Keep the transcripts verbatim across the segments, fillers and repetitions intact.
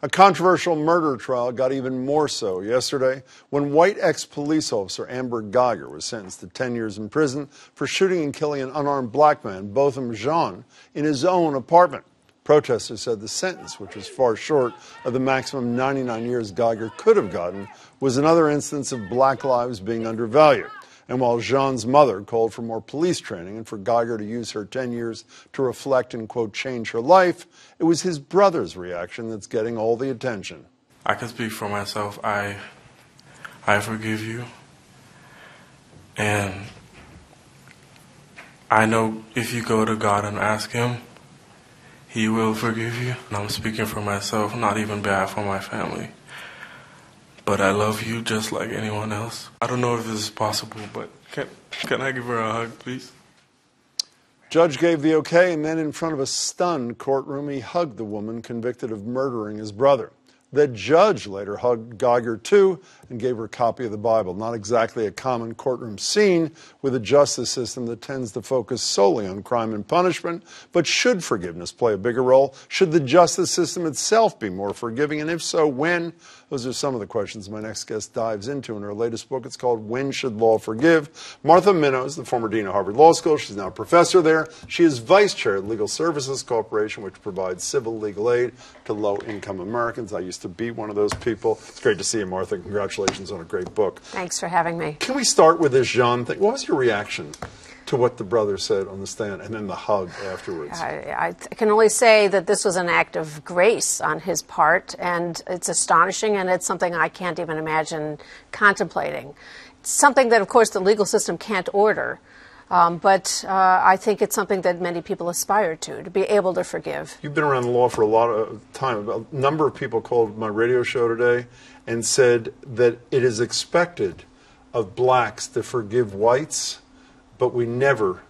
A controversial murder trial got even more so yesterday when white ex-police officer Amber Guyger was sentenced to ten years in prison for shooting and killing an unarmed black man, Botham Jean, in his own apartment. Protesters said the sentence, which was far short of the maximum ninety-nine years Guyger could have gotten, was another instance of black lives being undervalued. And while Jean's mother called for more police training and for Guyger to use her ten years to reflect and, quote, change her life, it was his brother's reaction that's getting all the attention. I can speak for myself. I, I forgive you. And I know if you go to God and ask him, he will forgive you. And I'm speaking for myself, not even bad for my family. But I love you just like anyone else. I don't know if this is possible, but can, can I give her a hug, please? Judge gave the okay, and then in front of a stunned courtroom, he hugged the woman convicted of murdering his brother. The judge later hugged Guyger, too, and gave her a copy of the Bible. Not exactly a common courtroom scene with a justice system that tends to focus solely on crime and punishment. But should forgiveness play a bigger role? Should the justice system itself be more forgiving? And if so, when? Those are some of the questions my next guest dives into in her latest book. It's called When Should Law Forgive? Martha Minow is the former dean of Harvard Law School. She's now a professor there. She is vice chair of Legal Services Corporation, which provides civil legal aid to low-income Americans. I used to be one of those people. It's great to see you, Martha. Congratulations on a great book. Thanks for having me. Can we start with this Jean thing? What was your reaction to what the brother said on the stand and then the hug afterwards? I, I can only say that this was an act of grace on his part, and it's astonishing, and it's something I can't even imagine contemplating. It's something that, of course, the legal system can't order, um, but uh, I think it's something that many people aspire to, to be able to forgive. You've been around the law for a lot of time. A number of people called my radio show today and said that it is expected of blacks to forgive whites, but we never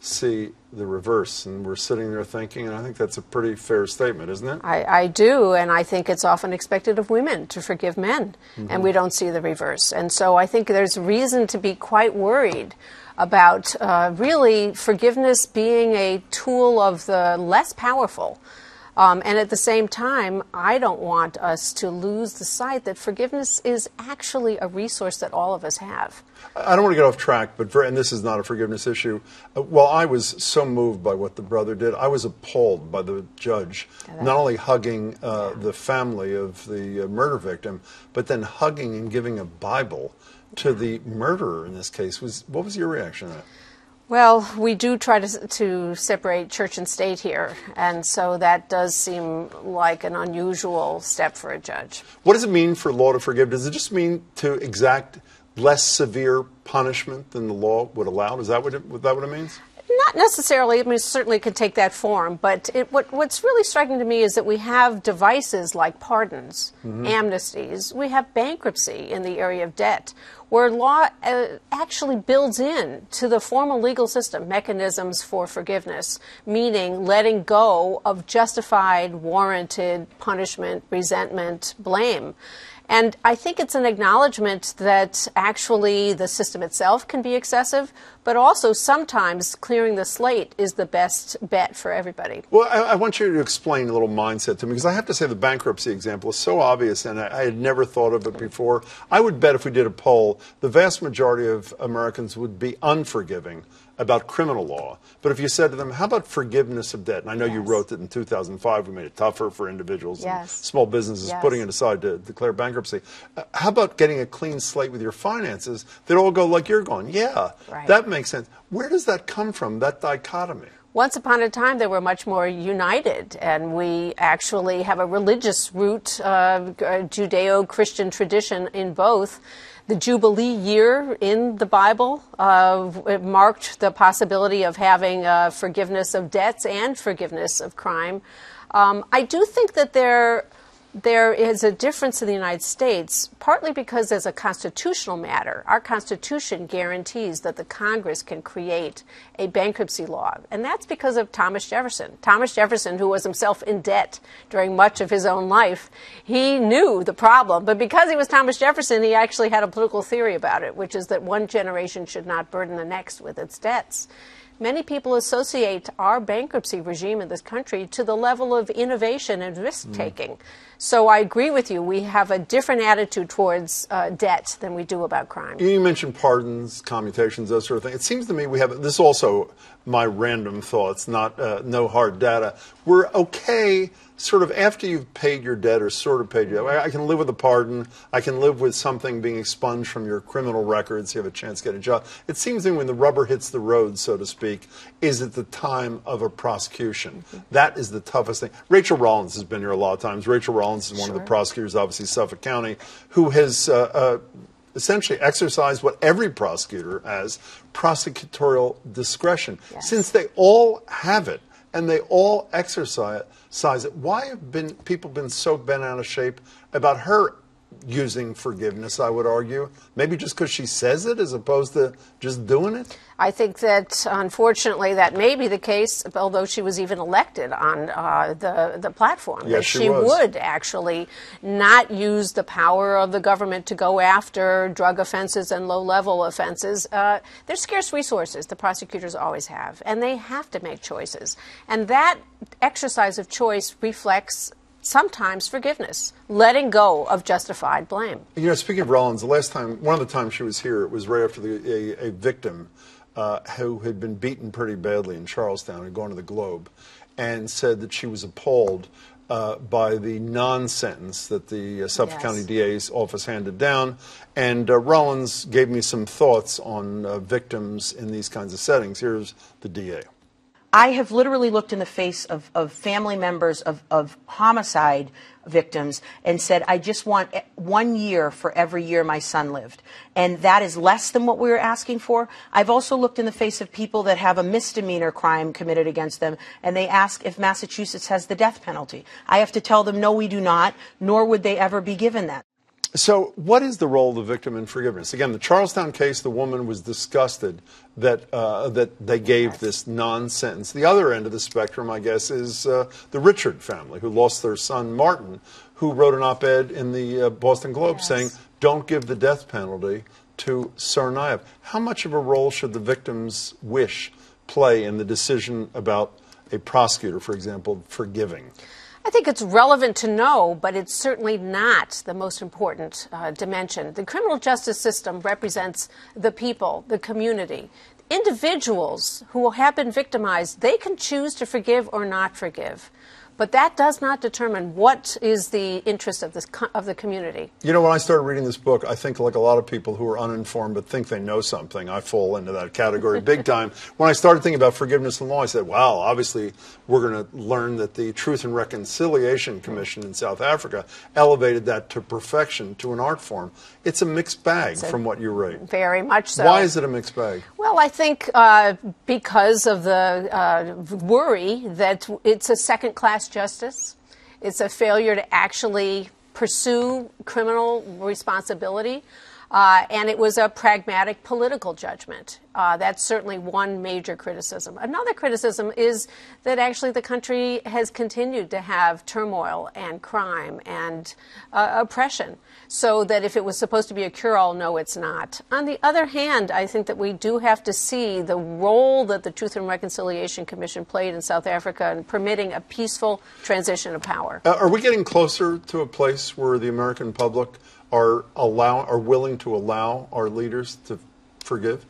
see the reverse, and we're sitting there thinking, and I think that's a pretty fair statement, isn't it? I, I do, and I think it's often expected of women to forgive men, mm-hmm. and we don't see the reverse. And so I think there's reason to be quite worried about uh, really forgiveness being a tool of the less powerful. Um, and at the same time, I don't want us to lose the sight that forgiveness is actually a resource that all of us have. I don't want to get off track, but for, and this is not a forgiveness issue. Uh, while I was so moved by what the brother did, I was appalled by the judge, yeah, not only hugging uh, yeah. the family of the uh, murder victim, but then hugging and giving a Bible to the murderer in this case. Was, what was your reaction to that? Well, we do try to, to separate church and state here, and so that does seem like an unusual step for a judge. What does it mean for law to forgive? Does it just mean to exact less severe punishment than the law would allow? Is that what it, that what it means? Not necessarily. I mean, it certainly could take that form, but it, what, what's really striking to me is that we have devices like pardons, mm-hmm. amnesties. We have bankruptcy in the area of debt, where law uh, actually builds in to the formal legal system mechanisms for forgiveness, meaning letting go of justified, warranted punishment, resentment, blame. And I think it's an acknowledgement that actually the system itself can be excessive, but also sometimes clearing the slate is the best bet for everybody. Well, I, I want you to explain a little mindset to me, because I have to say the bankruptcy example is so obvious, and I, I had never thought of it before. I would bet if we did a poll, the vast majority of Americans would be unforgiving about criminal law. But if you said to them, how about forgiveness of debt? And I know yes. you wrote that in two thousand five we made it tougher for individuals yes. and small businesses yes. putting it aside to declare bankruptcy. Uh, how about getting a clean slate with your finances? They'd all go like you're going, yeah, right. that makes sense. Where does that come from, that dichotomy? Once upon a time, they were much more united, and we actually have a religious root, uh, Judeo-Christian tradition in both. The Jubilee year in the Bible uh, it marked the possibility of having uh, forgiveness of debts and forgiveness of crime. Um, I do think that there, there is a difference in the United States, partly because as a constitutional matter, our Constitution guarantees that the Congress can create a bankruptcy law. And that's because of Thomas Jefferson. Thomas Jefferson, who was himself in debt during much of his own life, he knew the problem. But because he was Thomas Jefferson, he actually had a political theory about it, which is that one generation should not burden the next with its debts. Many people associate our bankruptcy regime in this country to the level of innovation and risk-taking. Mm. So I agree with you. We have a different attitude towards uh, debt than we do about crime. You mentioned pardons, commutations, those sort of things. It seems to me we have, this also my random thoughts, not uh, no hard data. We're okay sort of after you've paid your debt or sort of paid your debt. I can live with a pardon. I can live with something being expunged from your criminal records. You have a chance to get a job. It seems to me when the rubber hits the road, so to speak, is at the time of a prosecution. Mm-hmm. That is the toughest thing. Rachel Rollins has been here a lot of times. Rachel Rollins is one sure. of the prosecutors, obviously, Suffolk County, who has uh, uh, essentially exercised what every prosecutor has, prosecutorial discretion. Yes. Since they all have it and they all exercise it, size it. Why have been people been so bent out of shape about her using forgiveness, I would argue? Maybe just because she says it as opposed to just doing it? I think that, unfortunately, that may be the case, although she was even elected on uh, the, the platform. Yes, that she, she would actually not use the power of the government to go after drug offenses and low-level offenses. Uh, they're scarce resources the prosecutors always have, and they have to make choices. And that exercise of choice reflects sometimes forgiveness, letting go of justified blame. You know, speaking of Rollins, the last time, one of the times she was here, it was right after the, a, a victim uh, who had been beaten pretty badly in Charlestown, had gone to the Globe, and said that she was appalled uh, by the non-sentence that the uh, Suffolk yes. County D A's office handed down. And uh, Rollins gave me some thoughts on uh, victims in these kinds of settings. Here's the D A. I have literally looked in the face of, of family members of, of homicide victims and said, I just want one year for every year my son lived. And that is less than what we were asking for. I've also looked in the face of people that have a misdemeanor crime committed against them, and they ask if Massachusetts has the death penalty. I have to tell them, no, we do not, nor would they ever be given that. So what is the role of the victim in forgiveness? Again, the Charlestown case, the woman was disgusted that uh, that they gave yes. this non-sentence. The other end of the spectrum, I guess, is uh, the Richard family, who lost their son, Martin, who wrote an op-ed in the uh, Boston Globe yes. saying, don't give the death penalty to Tsarnaev. How much of a role should the victim's wish play in the decision about a prosecutor, for example, forgiving? I think it's relevant to know, but it's certainly not the most important uh, dimension. The criminal justice system represents the people, the community. Individuals who have been victimized, they can choose to forgive or not forgive. But that does not determine what is the interest of, this co- of the community. You know, when I started reading this book, I think like a lot of people who are uninformed but think they know something, I fall into that category big time. When I started thinking about forgiveness and law, I said, wow, obviously we're going to learn that the Truth and Reconciliation Commission in South Africa elevated that to perfection, to an art form. It's a mixed bag a, from what you read. Very much so. Why is it a mixed bag? Well, I think uh, because of the uh, worry that it's a second-class justice. It's a failure to actually pursue criminal responsibility. Uh, and it was a pragmatic political judgment. Uh, that's certainly one major criticism. Another criticism is that actually the country has continued to have turmoil and crime and uh, oppression, so that if it was supposed to be a cure-all, no, it's not. On the other hand, I think that we do have to see the role that the Truth and Reconciliation Commission played in South Africa in permitting a peaceful transition of power. Uh, are we getting closer to a place where the American public are allow are willing to allow our leaders to forgive?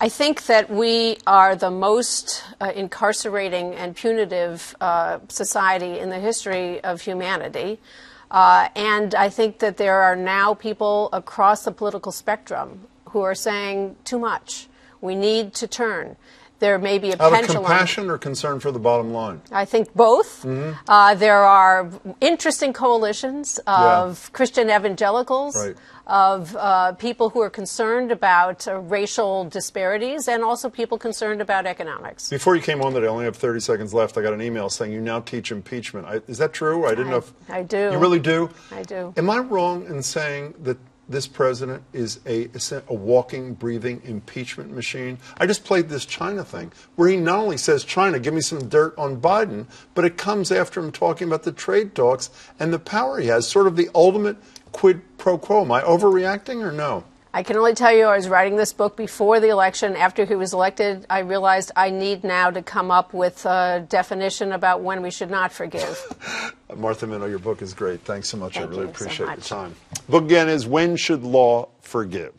I think that we are the most uh, incarcerating and punitive uh, society in the history of humanity. Uh, and I think that there are now people across the political spectrum who are saying too much. We need to turn. There may be a pendulum. Out of compassion or concern for the bottom line? I think both. Mm-hmm. Uh, there are interesting coalitions of yeah. Christian evangelicals, right. of uh, people who are concerned about uh, racial disparities, and also people concerned about economics. Before you came on today, I only have thirty seconds left. I got an email saying you now teach impeachment. I, is that true? I didn't I, know. If, I do. You really do? I do. Am I wrong in saying that this president is a, a walking, breathing impeachment machine? I just played this China thing where he not only says, China, give me some dirt on Biden, but it comes after him talking about the trade talks and the power he has, sort of the ultimate quid pro quo. Am I overreacting or no? I can only tell you I was writing this book before the election. After he was elected, I realized I need now to come up with a definition about when we should not forgive. Martha Minow, your book is great. Thanks so much. Thank I really appreciate so your time. The book again is When Should Law Forgive?